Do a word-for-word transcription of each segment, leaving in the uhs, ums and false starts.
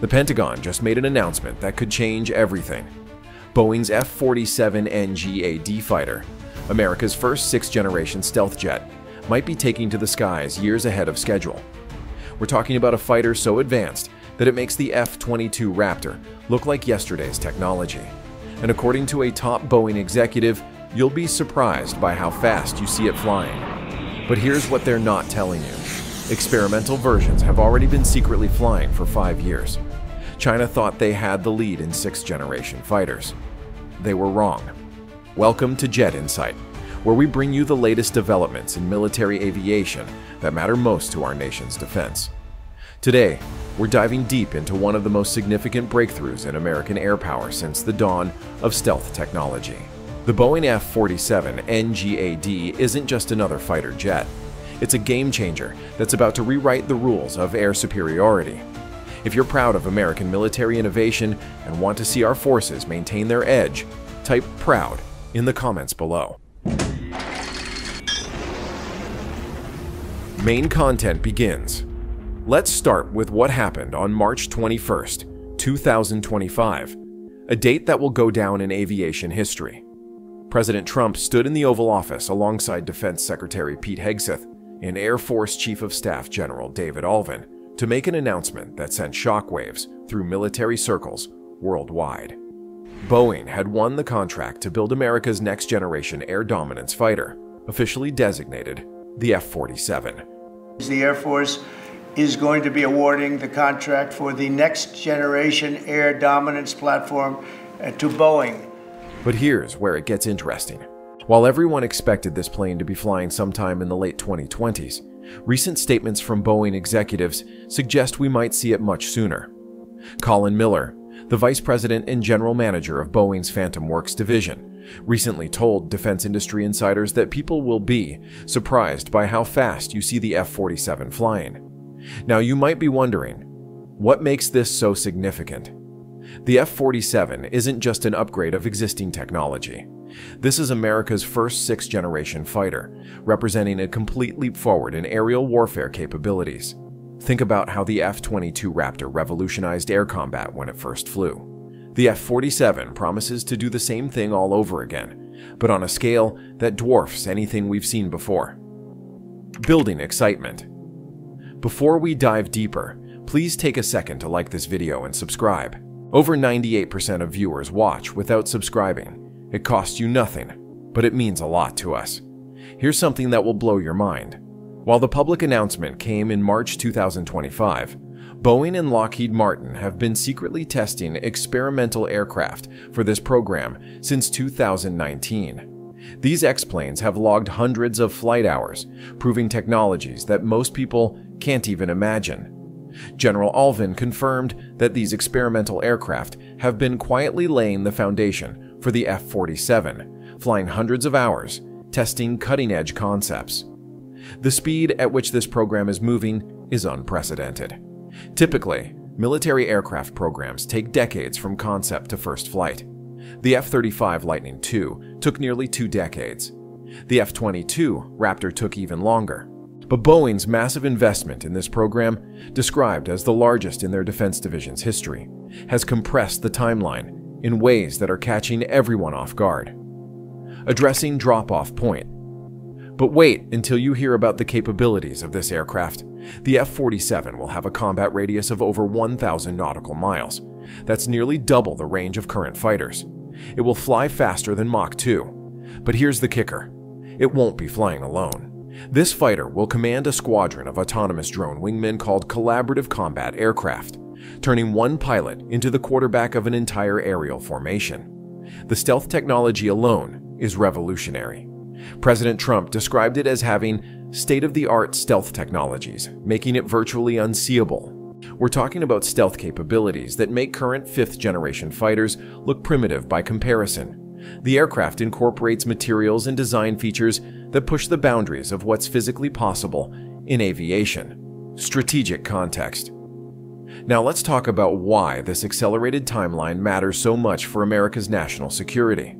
The Pentagon just made an announcement that could change everything. Boeing's F forty-seven N GAD fighter, America's first sixth-generation stealth jet, might be taking to the skies years ahead of schedule. We're talking about a fighter so advanced that it makes the F twenty-two Raptor look like yesterday's technology. And according to a top Boeing executive, you'll be surprised by how fast you see it flying. But here's what they're not telling you. Experimental versions have already been secretly flying for five years. China thought they had the lead in sixth-generation fighters. They were wrong. Welcome to Jet Insight, where we bring you the latest developments in military aviation that matter most to our nation's defense. Today, we're diving deep into one of the most significant breakthroughs in American air power since the dawn of stealth technology. The Boeing F forty-seven N GAD isn't just another fighter jet. It's a game-changer that's about to rewrite the rules of air superiority. If you're proud of American military innovation and want to see our forces maintain their edge, type "proud" in the comments below. Main content begins. Let's start with what happened on March twenty-first, two thousand twenty-five, a date that will go down in aviation history. President Trump stood in the Oval Office alongside Defense Secretary Pete Hegseth and Air Force Chief of Staff General David Alvin to make an announcement that sent shockwaves through military circles worldwide. Boeing had won the contract to build America's next-generation air dominance fighter, officially designated the F forty-seven. The Air Force is going to be awarding the contract for the next-generation air dominance platform to Boeing. But here's where it gets interesting. While everyone expected this plane to be flying sometime in the late twenty twenties, recent statements from Boeing executives suggest we might see it much sooner. Colin Miller, the vice president and general manager of Boeing's Phantom Works division, recently told defense industry insiders that people will be surprised by how fast you see the F forty-seven flying. Now you might be wondering, what makes this so significant? The F forty-seven isn't just an upgrade of existing technology. This is America's first sixth-generation fighter, representing a complete leap forward in aerial warfare capabilities. Think about how the F twenty-two Raptor revolutionized air combat when it first flew. The F forty-seven promises to do the same thing all over again, but on a scale that dwarfs anything we've seen before. Building excitement. Before we dive deeper, please take a second to like this video and subscribe. Over ninety-eight percent of viewers watch without subscribing. It costs you nothing, but it means a lot to us. Here's something that will blow your mind. While the public announcement came in March two thousand twenty-five, Boeing and Lockheed Martin have been secretly testing experimental aircraft for this program since two thousand nineteen. These X-planes have logged hundreds of flight hours, proving technologies that most people can't even imagine. General Alvin confirmed that these experimental aircraft have been quietly laying the foundation for the F forty-seven, flying hundreds of hours, testing cutting-edge concepts. The speed at which this program is moving is unprecedented. Typically, military aircraft programs take decades from concept to first flight. The F thirty-five Lightning two took nearly two decades. The F twenty-two Raptor took even longer. But Boeing's massive investment in this program, described as the largest in their defense division's history, has compressed the timeline in ways that are catching everyone off guard. Addressing drop-off point. But wait until you hear about the capabilities of this aircraft. The F forty-seven will have a combat radius of over one thousand nautical miles. That's nearly double the range of current fighters. It will fly faster than Mach two. But here's the kicker. It won't be flying alone. This fighter will command a squadron of autonomous drone wingmen called collaborative combat aircraft, turning one pilot into the quarterback of an entire aerial formation. The stealth technology alone is revolutionary. President Trump described it as having state-of-the-art stealth technologies, making it virtually unseeable. We're talking about stealth capabilities that make current fifth-generation fighters look primitive by comparison. The aircraft incorporates materials and design features that push the boundaries of what's physically possible in aviation. Strategic context. Now let's talk about why this accelerated timeline matters so much for America's national security.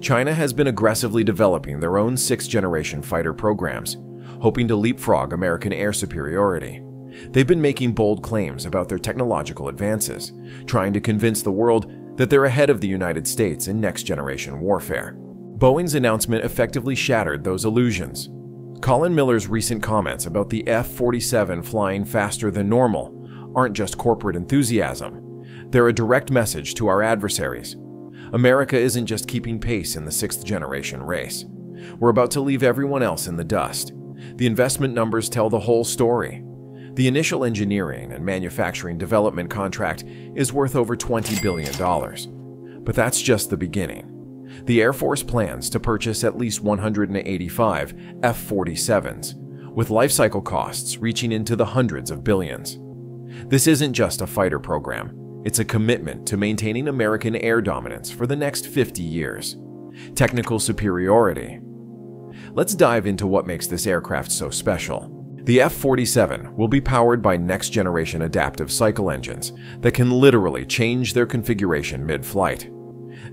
China has been aggressively developing their own sixth-generation fighter programs, hoping to leapfrog American air superiority. They've been making bold claims about their technological advances, trying to convince the world that they're ahead of the United States in next-generation warfare. Boeing's announcement effectively shattered those illusions. Colin Miller's recent comments about the F forty-seven flying faster than normal aren't just corporate enthusiasm. They're a direct message to our adversaries. America isn't just keeping pace in the sixth-generation race. We're about to leave everyone else in the dust. The investment numbers tell the whole story. The initial engineering and manufacturing development contract is worth over twenty billion dollars. But that's just the beginning. The Air Force plans to purchase at least one hundred eighty-five F forty-sevens, with lifecycle costs reaching into the hundreds of billions. This isn't just a fighter program. It's a commitment to maintaining American air dominance for the next fifty years. Technical superiority. Let's dive into what makes this aircraft so special. The F forty-seven will be powered by next-generation adaptive cycle engines that can literally change their configuration mid-flight.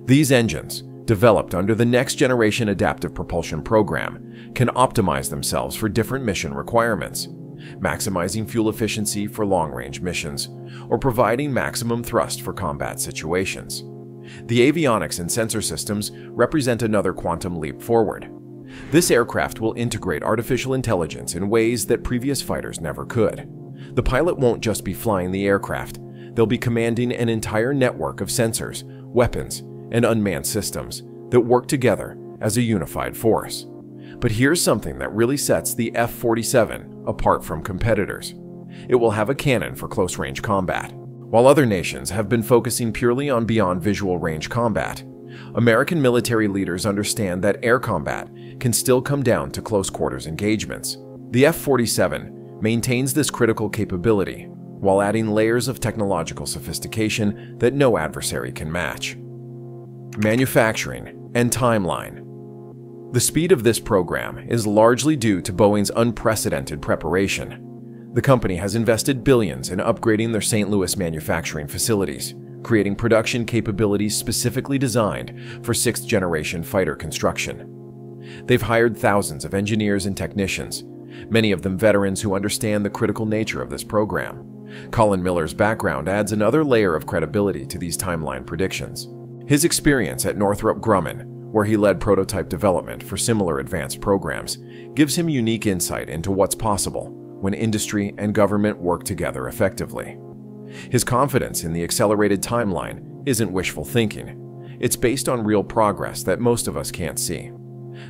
These engines, developed under the Next Generation Adaptive Propulsion Program, can optimize themselves for different mission requirements, maximizing fuel efficiency for long-range missions, or providing maximum thrust for combat situations. The avionics and sensor systems represent another quantum leap forward. This aircraft will integrate artificial intelligence in ways that previous fighters never could. The pilot won't just be flying the aircraft, they'll be commanding an entire network of sensors, weapons, and unmanned systems that work together as a unified force. But here's something that really sets the F forty-seven apart from competitors. It will have a cannon for close-range combat. While other nations have been focusing purely on beyond visual range combat, American military leaders understand that air combat can still come down to close-quarters engagements. The F forty-seven maintains this critical capability while adding layers of technological sophistication that no adversary can match. Manufacturing and timeline. The speed of this program is largely due to Boeing's unprecedented preparation. The company has invested billions in upgrading their Saint Louis manufacturing facilities, creating production capabilities specifically designed for sixth-generation fighter construction. They've hired thousands of engineers and technicians, many of them veterans who understand the critical nature of this program. Colin Miller's background adds another layer of credibility to these timeline predictions. His experience at Northrop Grumman, where he led prototype development for similar advanced programs, gives him unique insight into what's possible when industry and government work together effectively. His confidence in the accelerated timeline isn't wishful thinking. It's based on real progress that most of us can't see.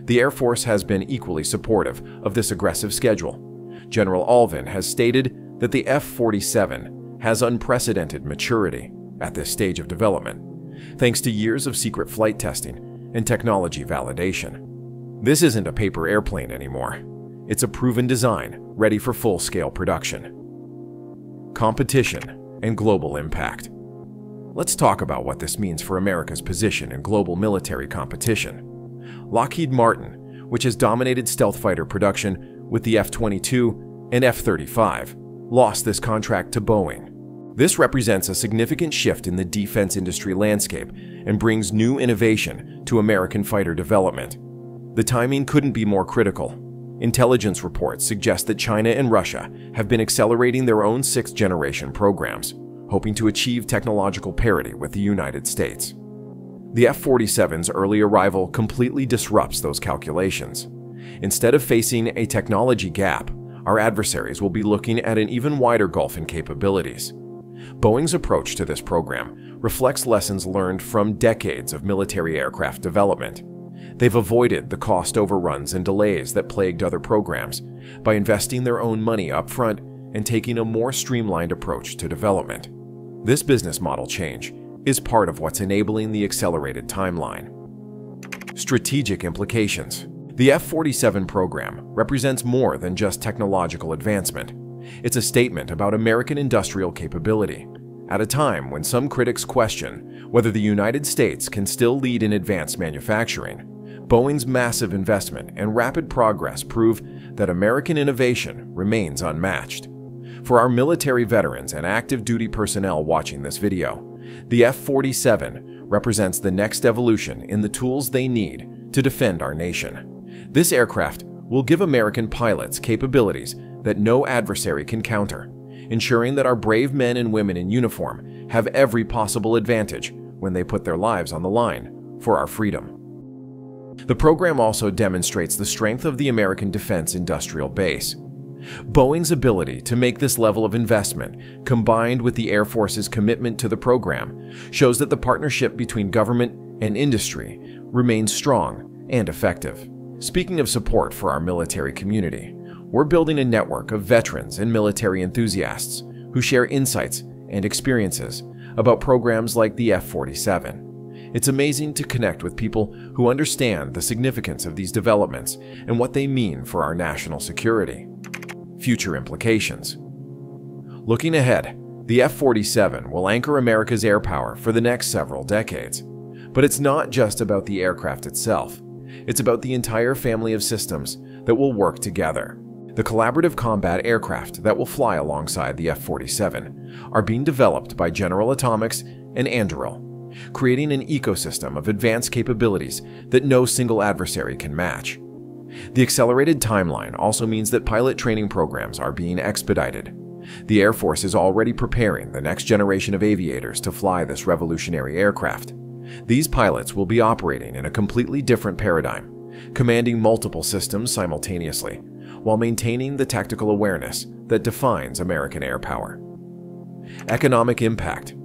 The Air Force has been equally supportive of this aggressive schedule. General Alvin has stated that the F forty-seven has unprecedented maturity at this stage of development, thanks to years of secret flight testing and technology validation. This isn't a paper airplane anymore. It's a proven design ready for full-scale production. Competition and global impact. Let's talk about what this means for America's position in global military competition. Lockheed Martin, which has dominated stealth fighter production with the F twenty-two and F thirty-five, lost this contract to Boeing. This represents a significant shift in the defense industry landscape and brings new innovation to American fighter development. The timing couldn't be more critical. Intelligence reports suggest that China and Russia have been accelerating their own sixth-generation programs, hoping to achieve technological parity with the United States. The F forty-seven's early arrival completely disrupts those calculations. Instead of facing a technology gap, our adversaries will be looking at an even wider gulf in capabilities. Boeing's approach to this program reflects lessons learned from decades of military aircraft development. They've avoided the cost overruns and delays that plagued other programs by investing their own money up front and taking a more streamlined approach to development. This business model change is part of what's enabling the accelerated timeline. Strategic implications. The F forty-seven program represents more than just technological advancement. It's a statement about American industrial capability, at a time when some critics question whether the United States can still lead in advanced manufacturing. Boeing's massive investment and rapid progress prove that American innovation remains unmatched. For our military veterans and active duty personnel watching this video, the F forty-seven represents the next evolution in the tools they need to defend our nation. This aircraft will give American pilots capabilities that no adversary can counter, ensuring that our brave men and women in uniform have every possible advantage when they put their lives on the line for our freedom. The program also demonstrates the strength of the American defense industrial base. Boeing's ability to make this level of investment, combined with the Air Force's commitment to the program, shows that the partnership between government and industry remains strong and effective. Speaking of support for our military community, we're building a network of veterans and military enthusiasts who share insights and experiences about programs like the F forty-seven. It's amazing to connect with people who understand the significance of these developments and what they mean for our national security. Future implications. Looking ahead, the F forty-seven will anchor America's air power for the next several decades. But it's not just about the aircraft itself. It's about the entire family of systems that will work together. The collaborative combat aircraft that will fly alongside the F forty-seven are being developed by General Atomics and Anduril, creating an ecosystem of advanced capabilities that no single adversary can match. The accelerated timeline also means that pilot training programs are being expedited. The Air Force is already preparing the next generation of aviators to fly this revolutionary aircraft. These pilots will be operating in a completely different paradigm, commanding multiple systems simultaneously, while maintaining the tactical awareness that defines American air power. Economic impact.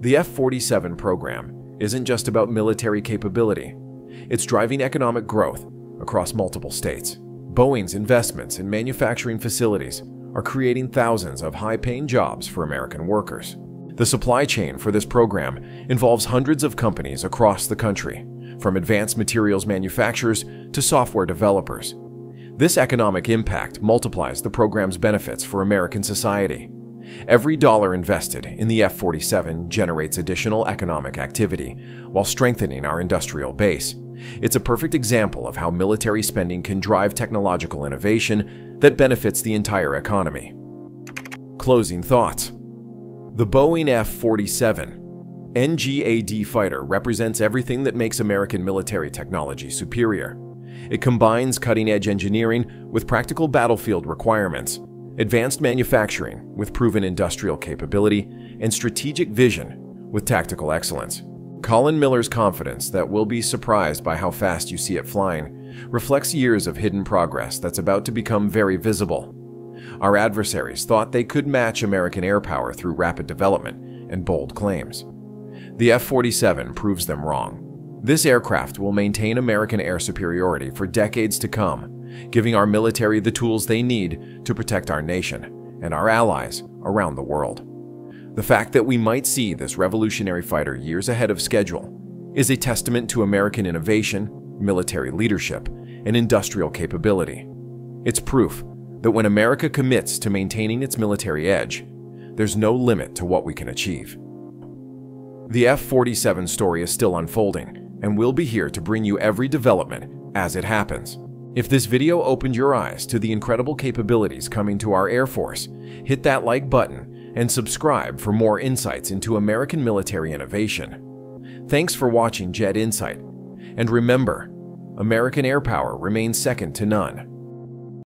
The F forty-seven program isn't just about military capability. It's driving economic growth across multiple states. Boeing's investments in manufacturing facilities are creating thousands of high-paying jobs for American workers. The supply chain for this program involves hundreds of companies across the country, from advanced materials manufacturers to software developers. This economic impact multiplies the program's benefits for American society. Every dollar invested in the F forty-seven generates additional economic activity while strengthening our industrial base. It's a perfect example of how military spending can drive technological innovation that benefits the entire economy. Closing thoughts. The Boeing F forty-seven N GAD fighter represents everything that makes American military technology superior. It combines cutting-edge engineering with practical battlefield requirements, advanced manufacturing with proven industrial capability, and strategic vision with tactical excellence. Colin Miller's confidence that we'll be surprised by how fast you see it flying reflects years of hidden progress that's about to become very visible. Our adversaries thought they could match American air power through rapid development and bold claims. The F forty-seven proves them wrong. This aircraft will maintain American air superiority for decades to come, giving our military the tools they need to protect our nation and our allies around the world. The fact that we might see this revolutionary fighter years ahead of schedule is a testament to American innovation, military leadership, and industrial capability. It's proof that when America commits to maintaining its military edge, there's no limit to what we can achieve. The F forty-seven story is still unfolding, and we'll be here to bring you every development as it happens. If this video opened your eyes to the incredible capabilities coming to our Air Force, hit that like button and subscribe for more insights into American military innovation. Thanks for watching Jet Insight, and remember, American air power remains second to none.